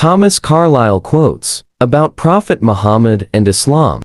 Thomas Carlyle quotes about Prophet Muhammad and Islam.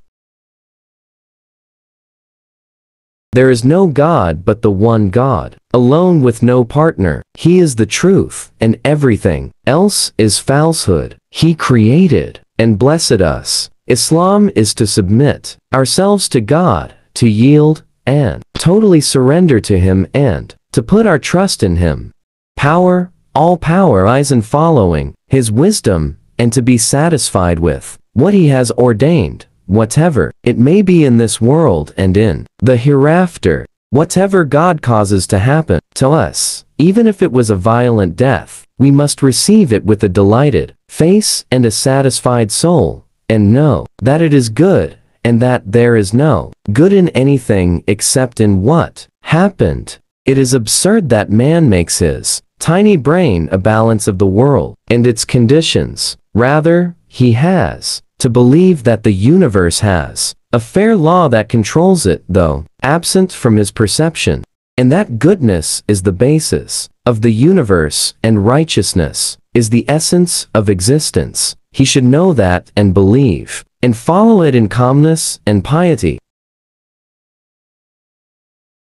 There is no God but the one God, alone with no partner. He is the truth, and everything else is falsehood. He created and blessed us. Islam is to submit ourselves to God, to yield and totally surrender to Him and to put our trust in Him. Power, all power lies in following His wisdom and to be satisfied with what He has ordained, whatever it may be in this world and in the hereafter. Whatever God causes to happen to us, even if it was a violent death, we must receive it with a delighted face and a satisfied soul, and know that it is good, and that there is no good in anything except in what happened. It is absurd that man makes his tiny brain a balance of the world and its conditions. Rather, he has to believe that the universe has a fair law that controls it, though absent from his perception, and that goodness is the basis of the universe and righteousness is the essence of existence. He should know that and believe and follow it in calmness and piety.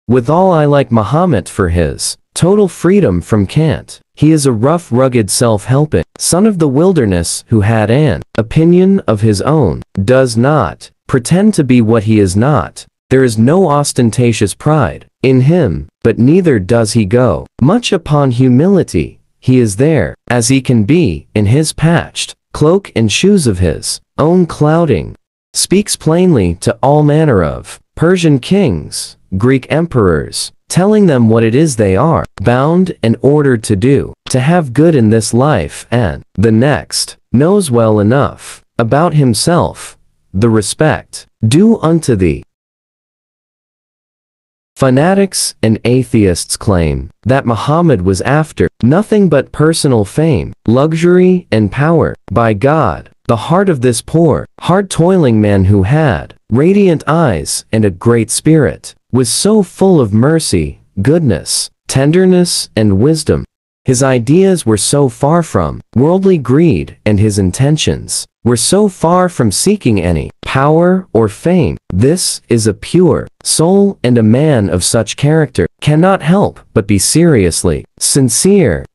Withal, I like Muhammad for his total freedom from cant. He is a rough, rugged, self-helping son of the wilderness who had an opinion of his own, does not pretend to be what he is not. There is no ostentatious pride in him, but neither does he go much upon humility. He is there as he can be in his patched cloak and shoes of his own clouding, speaks plainly to all manner of Persian kings, Greek emperors, telling them what it is they are bound and ordered to do, to have good in this life and the next, knows well enough about himself the respect due unto thee. Fanatics and atheists claim that Muhammad was after nothing but personal fame, luxury and power. By God, the heart of this poor, hard-toiling man who had radiant eyes and a great spirit was so full of mercy, goodness, tenderness, and wisdom. His ideas were so far from worldly greed, and his intentions were so far from seeking any power or fame. This is a pure soul, and a man of such character cannot help but be seriously sincere